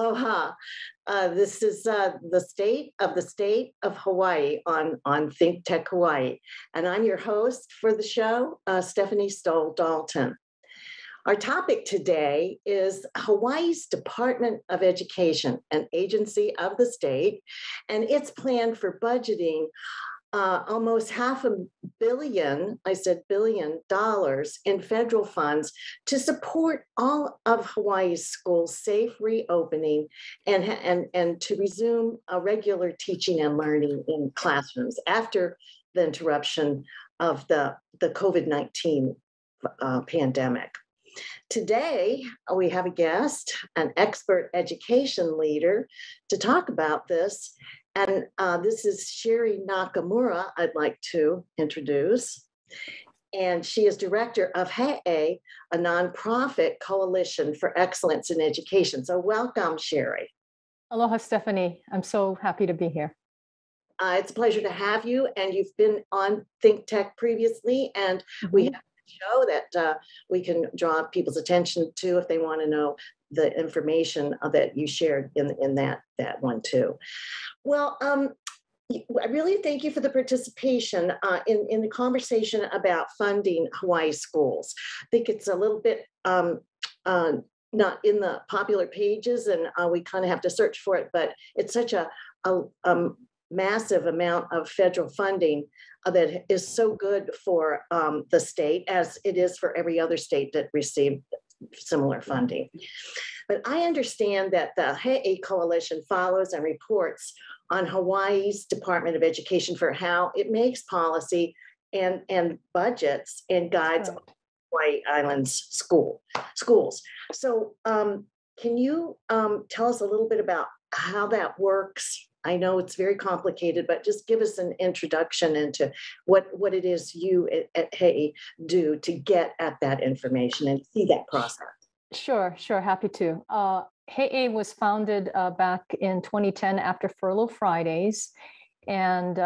Aloha. This is the state of Hawaii on Think Tech Hawaii. And I'm your host for the show, Stephanie Stoll Dalton. Our topic today is Hawaii's Department of Education, an agency of the state, and its plan for budgeting almost $500 million, in federal funds to support all of Hawaii's schools' safe reopening and to resume regular teaching and learning in classrooms after the interruption of the COVID-19 pandemic. Today, we have a guest, an expert education leader, to talk about this. And this is Cheri Nakamura, I'd like to introduce. And she is director of HE'E, a nonprofit coalition for excellence in education. So welcome, Cheri. Aloha, Stephanie. I'm so happy to be here. It's a pleasure to have you. And you've been on Think Tech previously, and we have show that we can draw people's attention to if they want to know the information that you shared in that one too. Well, I really thank you for the participation in the conversation about funding Hawaii schools. I think it's a little bit not in the popular pages, and we kind of have to search for it, but it's such a massive amount of federal funding that is so good for the state, as it is for every other state that received similar funding. But I understand that the HE'E Coalition follows and reports on Hawaii's Department of Education for how it makes policy and budgets and guides Hawaii Island's schools. So can you tell us a little bit about how that works? I know it's very complicated, but just give us an introduction into what it is you at HE'E do to get at that information and see that process. Sure, happy to. HE'E was founded back in 2010 after Furlough Fridays, and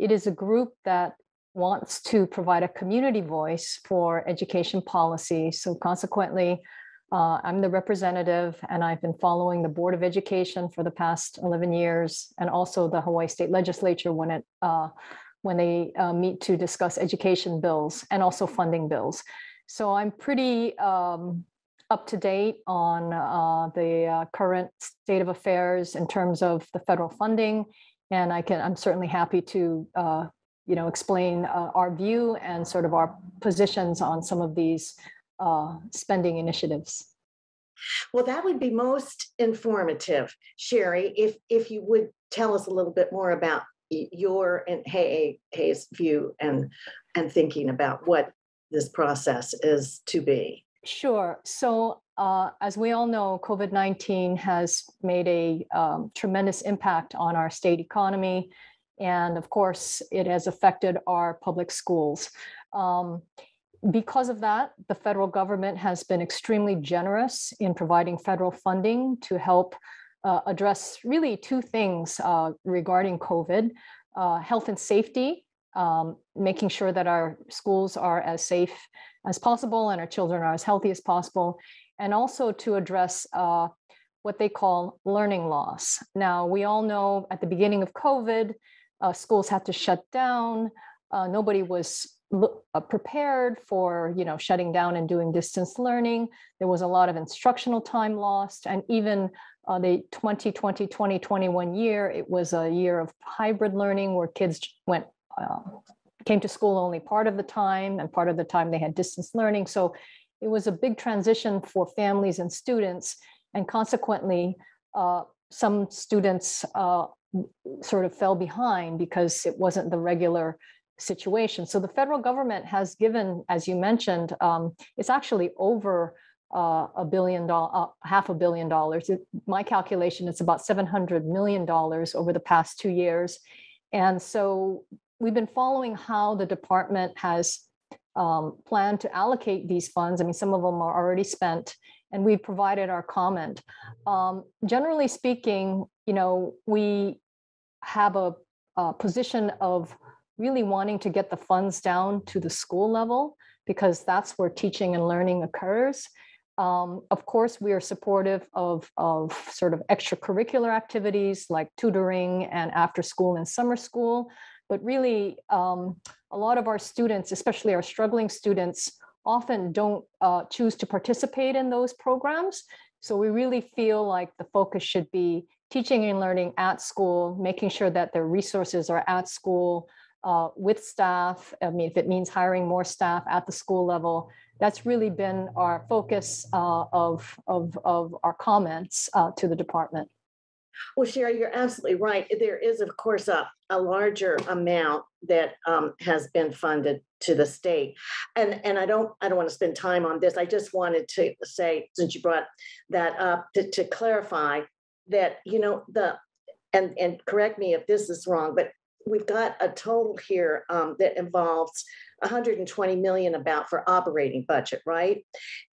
it is a group that wants to provide a community voice for education policy. So consequently, I'm the representative, and I've been following the Board of Education for the past 11 years, and also the Hawaii State Legislature when they meet to discuss education bills and also funding bills. So I'm pretty up to date on the current state of affairs in terms of the federal funding, and I'm certainly happy to explain our view and sort of our positions on some of these spending initiatives. Well, that would be most informative, Cheri, if you would tell us a little bit more about your and HE'E's view and thinking about what this process is to be. Sure. So as we all know, COVID-19 has made a tremendous impact on our state economy. And of course, it has affected our public schools. Because of that, the federal government has been extremely generous in providing federal funding to help address really two things regarding COVID, health and safety, making sure that our schools are as safe as possible and our children are as healthy as possible, and also to address what they call learning loss. Now, we all know at the beginning of COVID, schools had to shut down. Nobody was prepared for shutting down and doing distance learning. There was a lot of instructional time lost, and even the 2020-2021 year, it was a year of hybrid learning where kids came to school only part of the time, and part of the time they had distance learning. So it was a big transition for families and students, and consequently some students sort of fell behind because it wasn't the regular situation. So the federal government has given, as you mentioned, it's actually over $500 million. My calculation, it's about $700 million over the past 2 years. And so we've been following how the department has planned to allocate these funds. I mean, some of them are already spent, and we've provided our comment. Generally speaking, we have a position of really wanting to get the funds down to the school level, because that's where teaching and learning occurs. Of course, we are supportive of sort of extracurricular activities like tutoring and after school and summer school. But really, a lot of our students, especially our struggling students, often don't choose to participate in those programs. So we really feel like the focus should be teaching and learning at school, making sure that their resources are at school with staff. I mean, if it means hiring more staff at the school level, that's really been our focus of our comments to the department. Well, Cheri, you're absolutely right. There is, of course, a larger amount that has been funded to the state, and I don't want to spend time on this. I just wanted to say, since you brought that up, to clarify that, you know, and correct me if this is wrong, but we've got a total here that involves 120 million about for operating budget, right?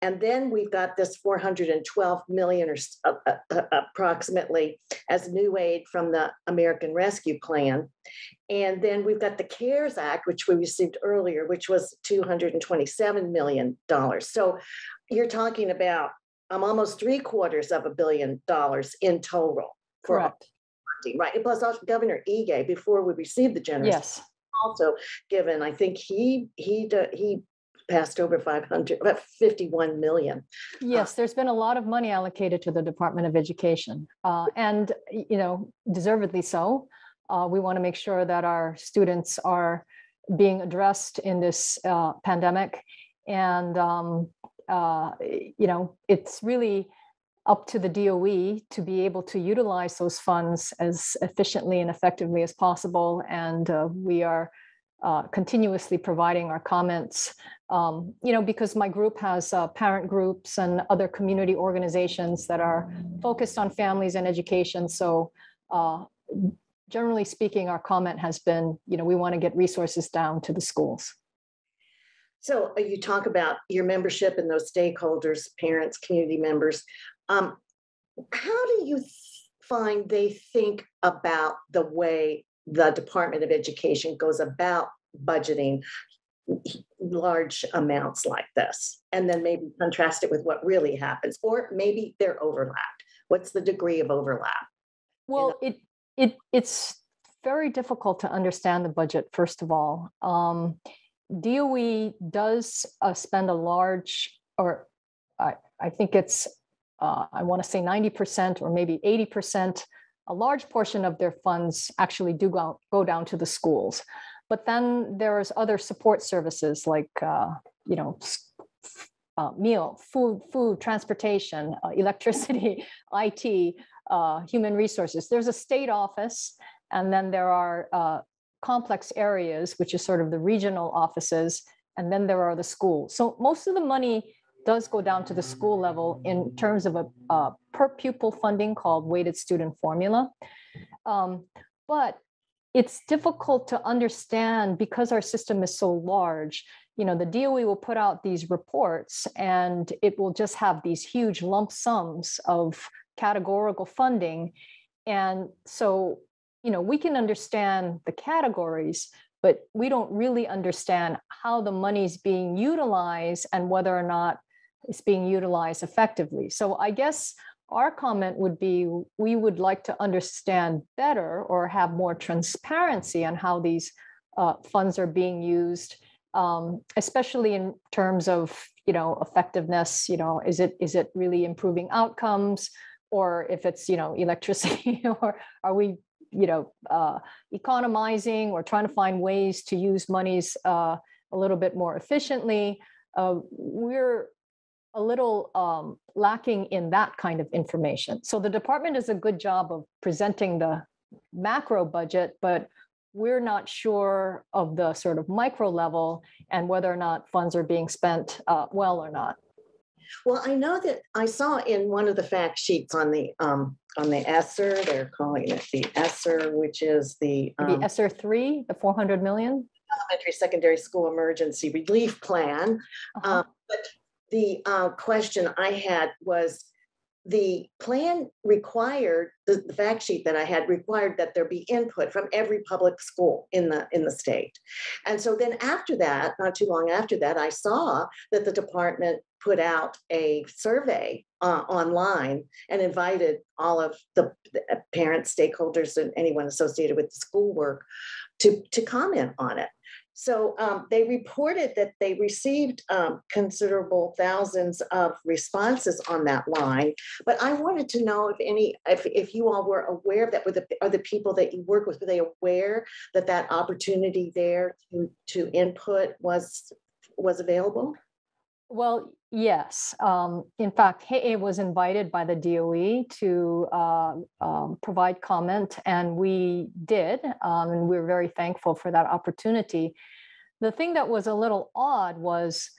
And then we've got this 412 million or approximately as new aid from the American Rescue Plan. And then we've got the CARES Act, which we received earlier, which was $227 million. So you're talking about almost $750 million in total. Correct. Right. And plus also Governor ESSER, before we received the generous, yes, also given, I think he passed over about 51 million. Yes, there's been a lot of money allocated to the Department of Education, and, you know, deservedly so. We want to make sure that our students are being addressed in this pandemic, and you know, it's really up to the DOE to be able to utilize those funds as efficiently and effectively as possible. And we are continuously providing our comments, you know, because my group has parent groups and other community organizations that are focused on families and education. So generally speaking, our comment has been, you know, we want to get resources down to the schools. So you talk about your membership and those stakeholders, parents, community members. How do you find they think about the way the Department of Education goes about budgeting large amounts like this, and then maybe contrast it with what really happens, or maybe they're overlapped? What's the degree of overlap? Well, you know? It's very difficult to understand the budget, first of all. DOE does spend a large, or I think it's, I want to say 90% or maybe 80%, a large portion of their funds actually do go down to the schools. But then there's other support services like, you know, food, transportation, electricity, IT, human resources. There's a state office, and then there are complex areas, which is sort of the regional offices, and then there are the schools. So most of the money does go down to the school level in terms of a per pupil funding called weighted student formula. But it's difficult to understand because our system is so large. You know, the DOE will put out these reports and it will just have these huge lump sums of categorical funding. And so, you know, we can understand the categories, but we don't really understand how the money's being utilized and whether or not it's being utilized effectively. So I guess our comment would be, we would like to understand better or have more transparency on how these funds are being used, especially in terms of, you know, effectiveness. You know, is it really improving outcomes, or if it's, you know, electricity, or are we, you know, economizing or trying to find ways to use monies a little bit more efficiently? We're a little lacking in that kind of information. So the department does a good job of presenting the macro budget, but we're not sure of the sort of micro level and whether or not funds are being spent well or not. Well, I know that I saw in one of the fact sheets on the ESSER, they're calling it the ESSER, which is the ESSER III, the 400 million Elementary Secondary School Emergency Relief Plan. But the question I had was, the plan required, the fact sheet that I had required that there be input from every public school in the state. And so then after that, not too long after that, I saw that the department put out a survey online and invited all of the parents, stakeholders, and anyone associated with the schoolwork to comment on it. So they reported that they received considerable thousands of responses on that line. But I wanted to know if any, if you all were aware of that, are the people that you work with, were they aware that that opportunity there to input was available? Well, yes. In fact, HE'E was invited by the DOE to provide comment, and we did, and we were very thankful for that opportunity. The thing that was a little odd was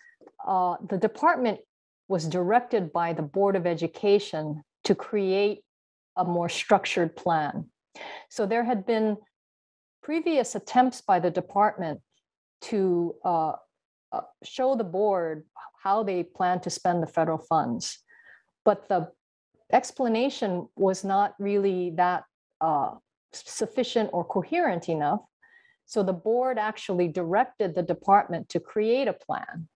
the department was directed by the Board of Education to create a more structured plan. So there had been previous attempts by the department to show the board how they plan to spend the federal funds. But the explanation was not really that sufficient or coherent enough. So the board actually directed the department to create a plan.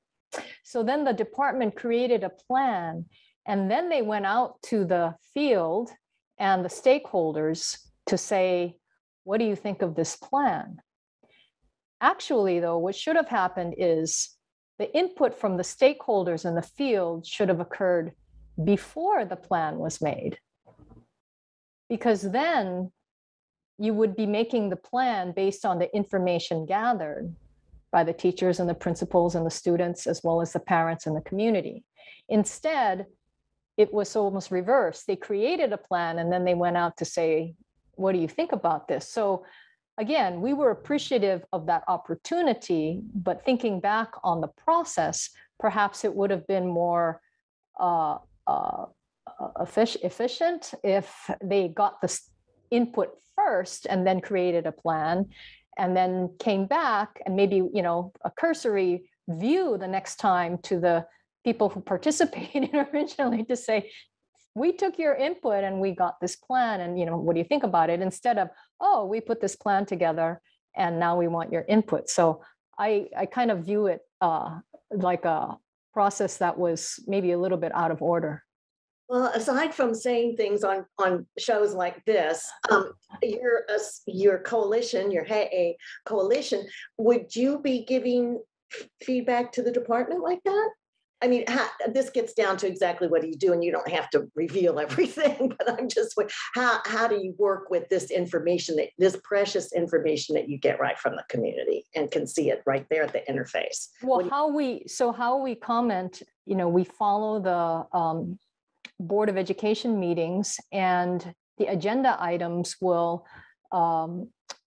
So then the department created a plan, and then they went out to the field and the stakeholders to say, what do you think of this plan? Actually, though, what should have happened is the input from the stakeholders in the field should have occurred before the plan was made, because then you would be making the plan based on the information gathered by the teachers and the principals and the students, as well as the parents and the community. Instead, it was almost reversed. They created a plan, and then they went out to say, what do you think about this? So again, we were appreciative of that opportunity, but thinking back on the process, perhaps it would have been more efficient if they got the input first and then created a plan, and then came back and maybe, you know, a cursory view the next time to the people who participated originally to say, we took your input and we got this plan, and, you know, what do you think about it? Instead of, oh, we put this plan together and now we want your input. So I kind of view it like a process that was maybe a little bit out of order. Well, aside from saying things on shows like this, your coalition, your HE'E coalition, would you be giving feedback to the department like that? I mean, this gets down to exactly what do you do, and you don't have to reveal everything, but I'm just, how do you work with this information, this precious information that you get right from the community and can see it right there at the interface? Well, how we comment, you know, we follow the Board of Education meetings, and the agenda items will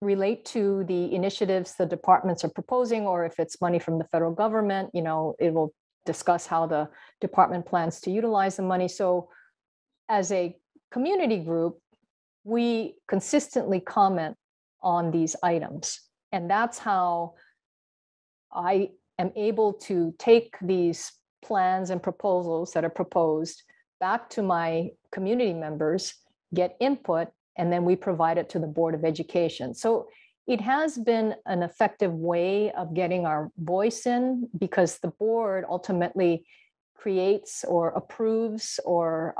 relate to the initiatives the departments are proposing, or if it's money from the federal government, you know, it will discuss how the department plans to utilize the money. So as a community group, we consistently comment on these items. And that's how I am able to take these plans and proposals that are proposed back to my community members, get input, and then we provide it to the Board of Education. So it has been an effective way of getting our voice in, because the board ultimately creates or approves or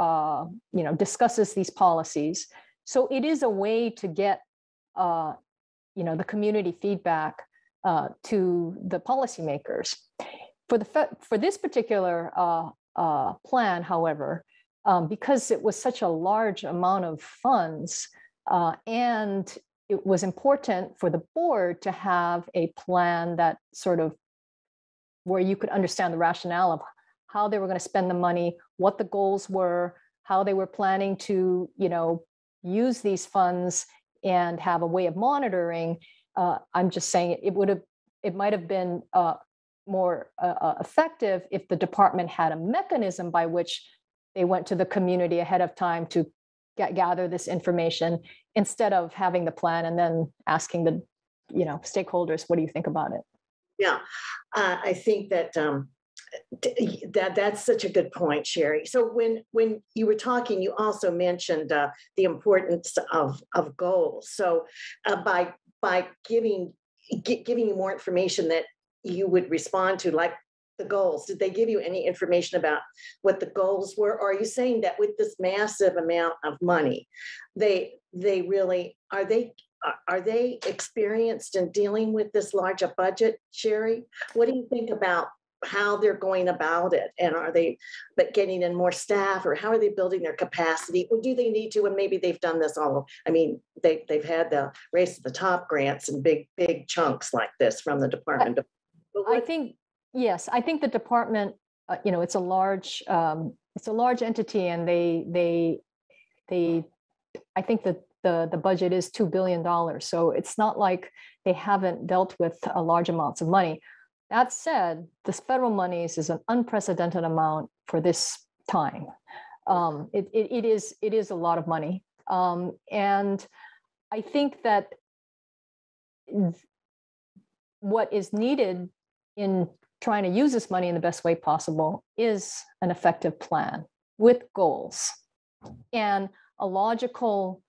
you know, discusses these policies. So it is a way to get you know, the community feedback to the policymakers. For this particular plan, however, because it was such a large amount of funds and it was important for the board to have a plan that sort of where you could understand the rationale of how they were going to spend the money, what the goals were, how they were planning to, you know, use these funds and have a way of monitoring. I'm just saying it might have been more effective if the department had a mechanism by which they went to the community ahead of time to gather this information, instead of having the plan and then asking the, you know, stakeholders, what do you think about it? Yeah, I think that that's such a good point, Cheri. So when you were talking, you also mentioned the importance of goals. So by giving you more information that you would respond to, like the goals? Did they give you any information about what the goals were? Or are you saying that with this massive amount of money, they really are experienced in dealing with this larger budget, Cheri? What do you think about how they're going about it? And are they getting in more staff, or how are they building their capacity? Or do they need to? And maybe they've done this all. I mean, they've had the Race to the Top grants and big chunks like this from the department. I think the department, you know, it's a large entity, and they I think that the budget is $2 billion. So it's not like they haven't dealt with large amounts of money. That said, this federal monies is an unprecedented amount for this time. It is a lot of money. And I think that what is needed in trying to use this money in the best way possible is an effective plan with goals and a logical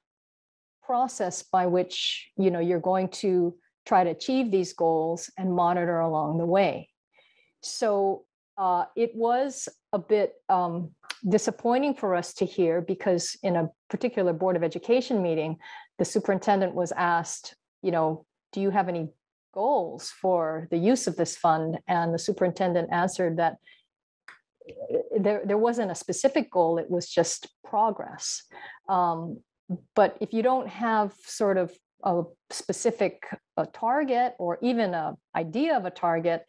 process by which, you know, you're going to try to achieve these goals and monitor along the way. So it was a bit disappointing for us to hear, because in a particular Board of Education meeting, the superintendent was asked, you know, do you have any goals for the use of this fund? And the superintendent answered that there wasn't a specific goal, it was just progress. But if you don't have sort of a specific target or even an idea of a target,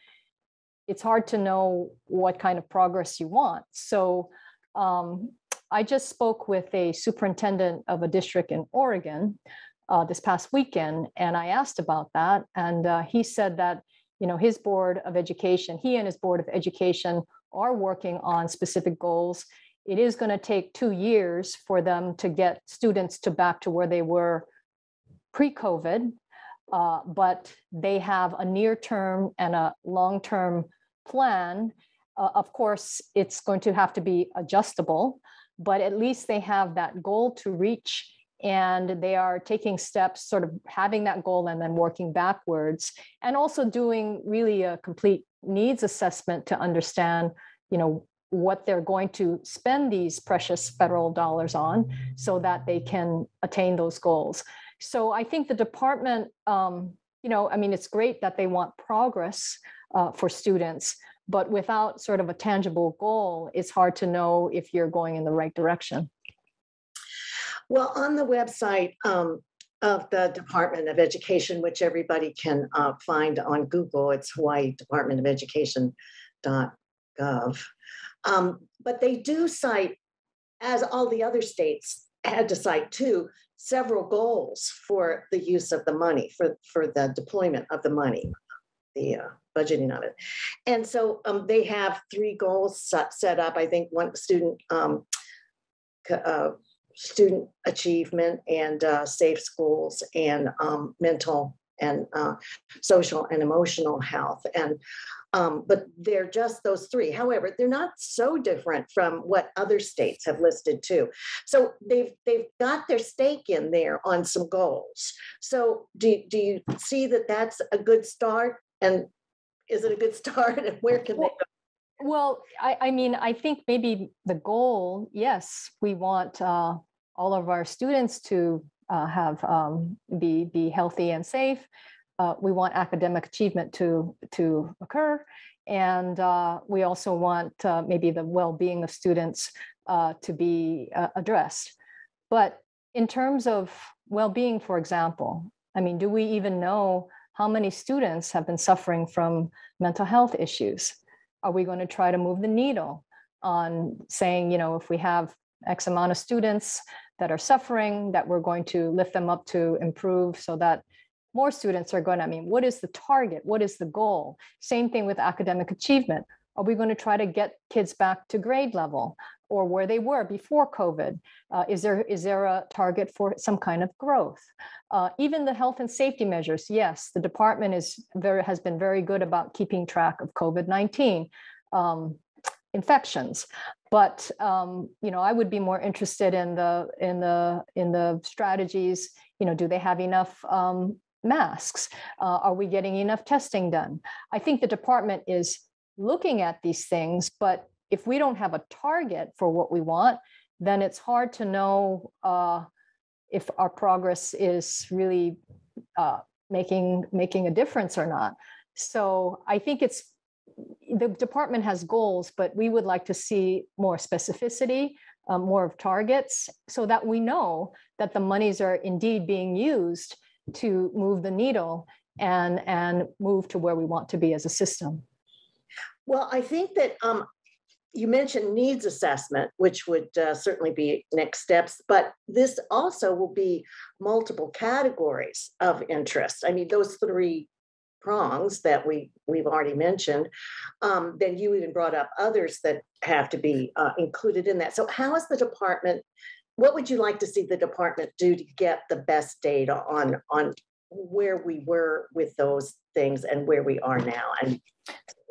it's hard to know what kind of progress you want. So I just spoke with a superintendent of a district in Oregon this past weekend, and I asked about that. And he said that, you know, his Board of Education, he and his Board of Education are working on specific goals. It is going to take 2 years for them to get students to back to where they were pre-COVID, but they have a near-term and a long-term plan. Of course, it's going to have to be adjustable, but at least they have that goal to reach, and they are taking steps, sort of having that goal and then working backwards, and also doing really a complete needs assessment to understand, you know, what they're going to spend these precious federal dollars on so that they can attain those goals. So I think the department, you know, I mean, it's great that they want progress for students, but without sort of a tangible goal, it's hard to know if you're going in the right direction. Well, on the website of the Department of Education, which everybody can find on Google, it's Hawaii Department of Education.gov. But they do cite, as all the other states had to cite too, several goals for the use of the money, for the deployment of the money, the budgeting of it. And so they have 3 goals set up. I think one, student achievement, and safe schools, and mental and social and emotional health. And but they're just those 3. However, they're not so different from what other states have listed too. So they've got their stake in there on some goals. So do you see that that's a good start? And is it a good start? And where can they go? Well, I mean, I think maybe the goal, yes, we want all of our students to have be healthy and safe. We want academic achievement to occur, and we also want maybe the well-being of students to be addressed. But in terms of well-being, for example, I mean, do we even know how many students have been suffering from mental health issues? Are we going to try to move the needle on saying, you know, if we have X amount of students that are suffering, that we're going to lift them up to improve so that more students are going to, I mean, what is the target? What is the goal? Same thing with academic achievement. Are we going to try to get kids back to grade level or where they were before COVID? Is there a target for some kind of growth? Even the health and safety measures. Yes, the department has been very good about keeping track of COVID-19 infections. But, you know, I would be more interested in the strategies. You know, do they have enough masks? Are we getting enough testing done? I think the department is looking at these things, but if we don't have a target for what we want, then it's hard to know if our progress is really making a difference or not. So I think it's, the department has goals, but we would like to see more specificity, more of targets, so that we know that the monies are indeed being used to move the needle and move to where we want to be as a system. Well, I think that you mentioned needs assessment, which would certainly be next steps, but this also will be multiple categories of interest. I mean, those three prongs that we've already mentioned, then you even brought up others that have to be included in that. So how is the department, what would you like to see the department do to get the best data on where we were with those things and where we are now? And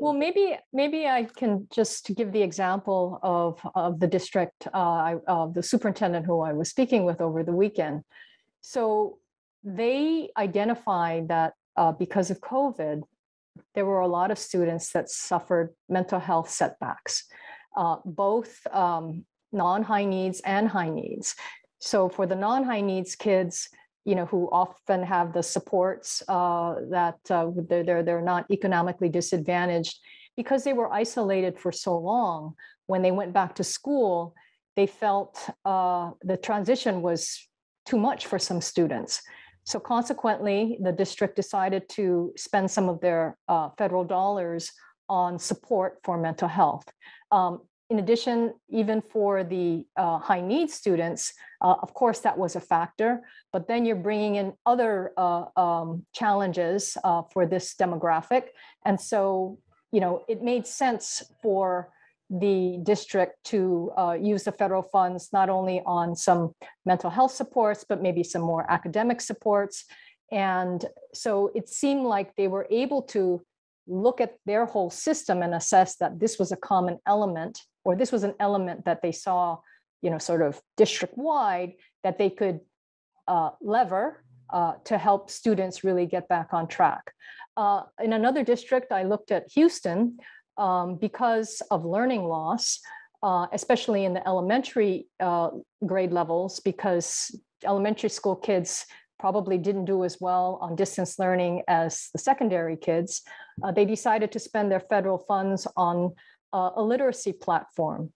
well, maybe I can just give the example of the district, of the superintendent who I was speaking with over the weekend. So they identified that because of COVID, there were a lot of students that suffered mental health setbacks, both non-high needs and high needs. So for the non-high needs kids, you know, who often have the supports that they're not economically disadvantaged, because they were isolated for so long, when they went back to school, they felt the transition was too much for some students. So consequently, the district decided to spend some of their federal dollars on support for mental health. In addition, even for the high need students, of course, that was a factor, but then you're bringing in other challenges for this demographic. And so, you know, it made sense for the district to use the federal funds not only on some mental health supports, but maybe some more academic supports. And so it seemed like they were able to look at their whole system and assess that this was a common element, or this was an element that they saw, you know, sort of district-wide, that they could lever to help students really get back on track. In another district, I looked at Houston, because of learning loss, especially in the elementary grade levels, because elementary school kids probably didn't do as well on distance learning as the secondary kids, they decided to spend their federal funds on a literacy platform,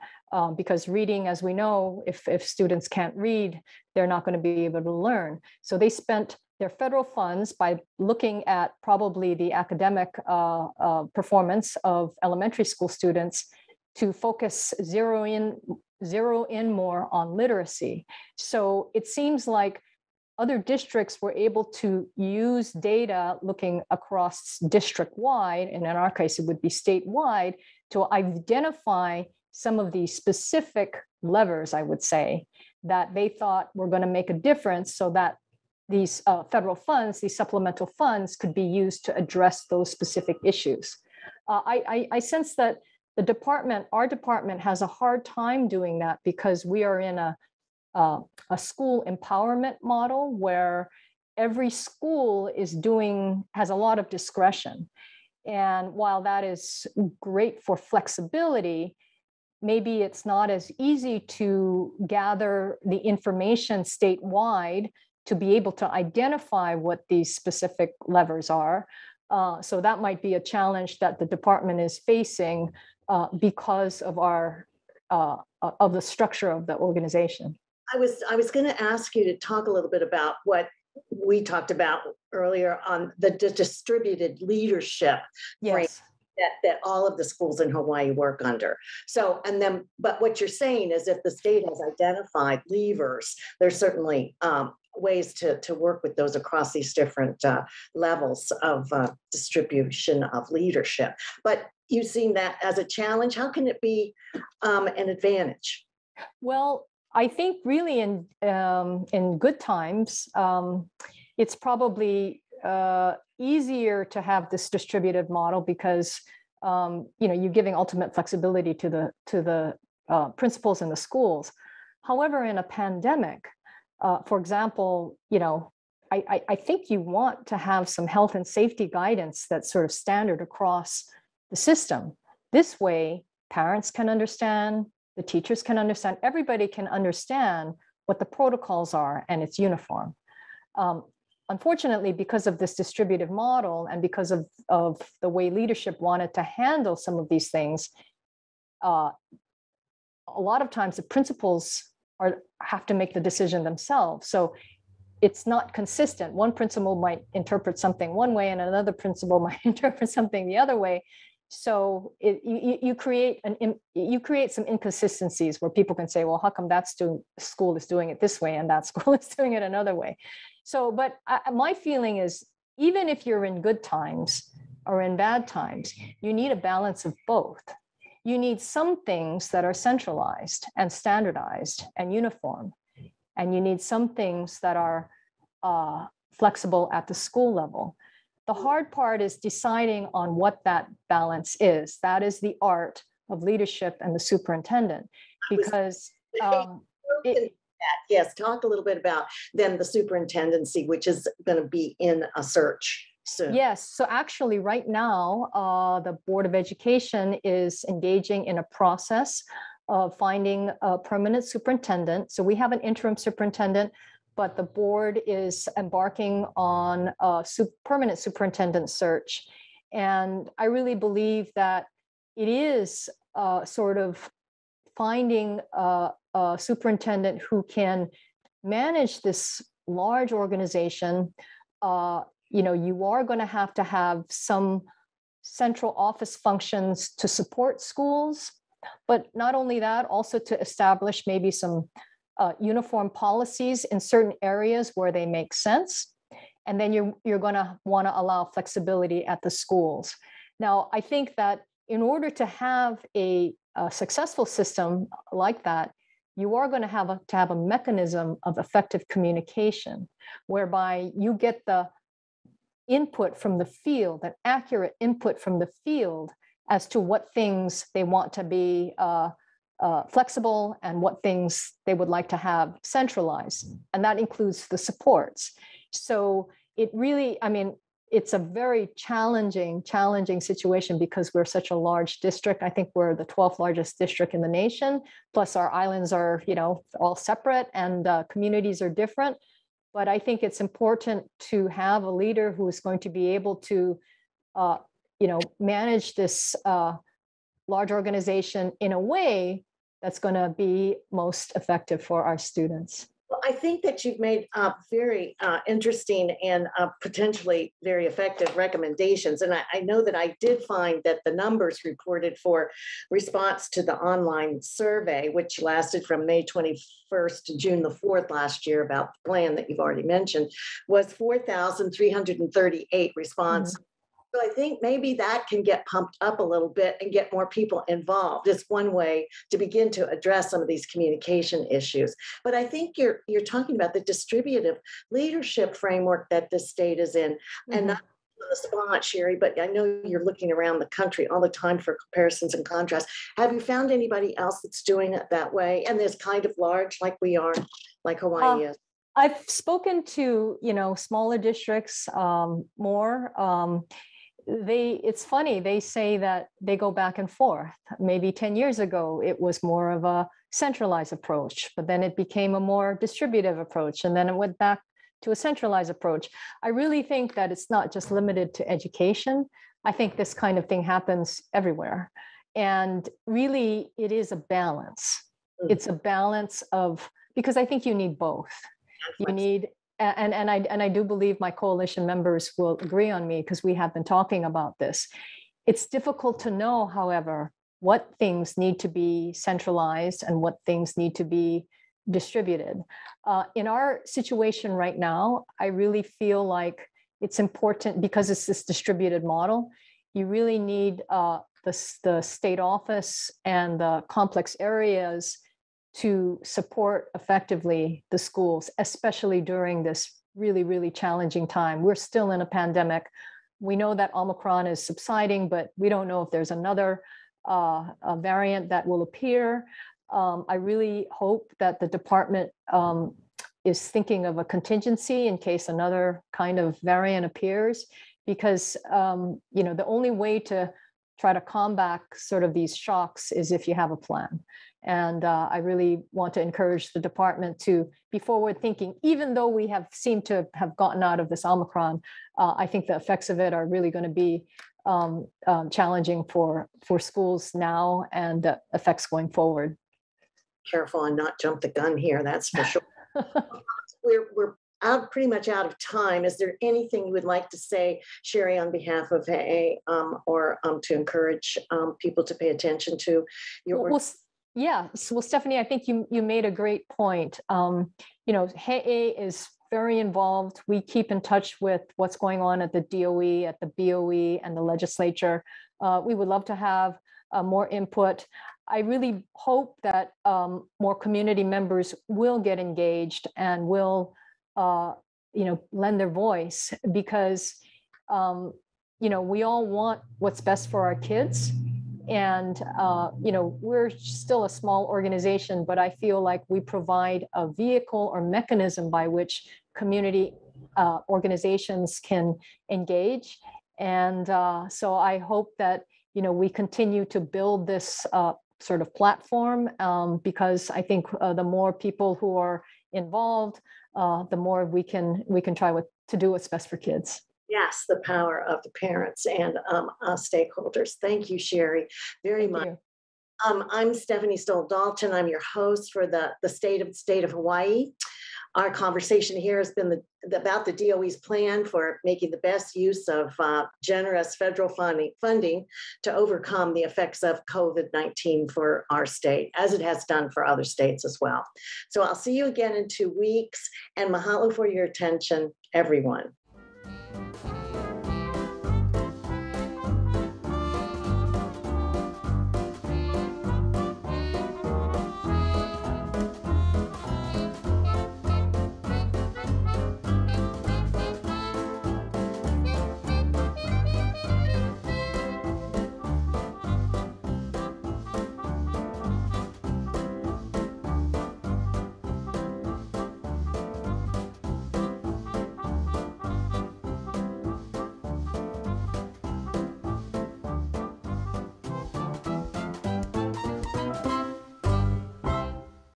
because reading, as we know, if students can't read, they're not going to be able to learn. So they spent their federal funds by looking at probably the academic performance of elementary school students to focus zero in more on literacy. So it seems like other districts were able to use data looking across district-wide, and in our case, it would be statewide, to identify some of the specific levers, I would say, that they thought were going to make a difference, so that these federal funds, these supplemental funds, could be used to address those specific issues. I sense that the department, our department, has a hard time doing that, because we are in a school empowerment model where every school is has a lot of discretion. And while that is great for flexibility, maybe it's not as easy to gather the information statewide to be able to identify what these specific levers are. So that might be a challenge that the department is facing because of of the structure of the organization. I was going to ask you to talk a little bit about what we talked about earlier on the distributed leadership. Yes. Frame that all of the schools in Hawaii work under. So, and then, but what you're saying is if the state has identified levers, there's certainly ways to work with those across these different levels of distribution of leadership. But you've seen that as a challenge. How can it be an advantage? Well, I think really in good times, it's probably easier to have this distributed model, because you know, you're giving ultimate flexibility to the principals in the schools. However, in a pandemic, for example, you know, I think you want to have some health and safety guidance that's sort of standard across the system. This way, parents can understand, the teachers can understand, everybody can understand what the protocols are, and it's uniform. Unfortunately, because of this distributive model and because of the way leadership wanted to handle some of these things, a lot of times the principals have to make the decision themselves. So it's not consistent. One principal might interpret something one way and another principal might interpret something the other way. So you create some inconsistencies where people can say, well, how come that school is doing it this way and that school is doing it another way? So, but my feeling is, even if you're in good times or in bad times, you need a balance of both. You need some things that are centralized and standardized and uniform, and you need some things that are flexible at the school level. The hard part is deciding on what that balance is. That is the art of leadership and the superintendent, because yes, talk a little bit about then the superintendency, which is going to be in a search soon. Yes, so actually right now, the Board of Education is engaging in a process of finding a permanent superintendent. So we have an interim superintendent, but the board is embarking on a permanent superintendent search. And I really believe that it is sort of finding a superintendent who can manage this large organization. You know, you are going to have some central office functions to support schools, but not only that, also to establish maybe some uniform policies in certain areas where they make sense. And then you're going to want to allow flexibility at the schools. Now, I think that in order to have a successful system like that, you are going to have a mechanism of effective communication, whereby you get the input from the field, an accurate input from the field as to what things they want to be flexible and what things they would like to have centralized. And that includes the supports. So it really, I mean, it's a very challenging situation because we're such a large district. I think we're the 12th largest district in the nation. Plus our islands are, you know, all separate and communities are different. But I think it's important to have a leader who is going to be able to, you know, manage this large organization in a way that's going to be most effective for our students. Well, I think that you've made very interesting and potentially very effective recommendations. And I know that I did find that the numbers reported for response to the online survey, which lasted from May 21st to June the 4th last year about the plan that you've already mentioned, was 4,338 responses. Mm-hmm. So I think maybe that can get pumped up a little bit and get more people involved. It's one way to begin to address some of these communication issues. But I think you're talking about the distributive leadership framework that the state is in. Mm-hmm. And not on the spot, Cheri, but I know you're looking around the country all the time for comparisons and contrasts. Have you found anybody else that's doing it that way? And there's kind of large like we are, like Hawaii is. I've spoken to, you know, smaller districts more. It's funny, they say that they go back and forth. Maybe 10 years ago, it was more of a centralized approach, but then it became a more distributive approach. And then it went back to a centralized approach. I really think that it's not just limited to education. I think this kind of thing happens everywhere. And really, it is a balance. It's a balance of, because I think you need both. You need, and I do believe my coalition members will agree on me because we have been talking about this. It's difficult to know, however, what things need to be centralized and what things need to be distributed. In our situation right now, I really feel like it's important because it's this distributed model. You really need the state office and the complex areas to support effectively the schools, especially during this really, really challenging time. We're still in a pandemic. We know that Omicron is subsiding, but we don't know if there's another variant that will appear. I really hope that the department is thinking of a contingency in case another kind of variant appears, because you know, the only way to try to combat sort of these shocks is if you have a plan. And I really want to encourage the department to be forward thinking, even though we have seemed to have gotten out of this Omicron. I think the effects of it are really going to be challenging for schools now and effects going forward. Careful and not jump the gun here, that's for sure. We're out, pretty much out of time. Is there anything you would like to say, Cheri, on behalf of HE'E, or to encourage people to pay attention to your work? Well, Stephanie, I think you made a great point. You know, HE'E is very involved. We keep in touch with what's going on at the DOE, at the BOE, and the legislature. We would love to have more input. I really hope that more community members will get engaged and will lend their voice, because, we all want what's best for our kids. And, we're still a small organization, but I feel like we provide a vehicle or mechanism by which community organizations can engage. And so I hope that, we continue to build this sort of platform, because I think the more people who are involved, the more we can try to do what's best for kids. Yes, the power of the parents and stakeholders. Thank you, Cheri, very much. Thank you. I'm Stephanie Stoll Dalton. I'm your host for the State of Hawaii. Our conversation here has been about the DOE's plan for making the best use of generous federal funding to overcome the effects of COVID-19 for our state, as it has done for other states as well. So I'll see you again in 2 weeks, and mahalo for your attention, everyone.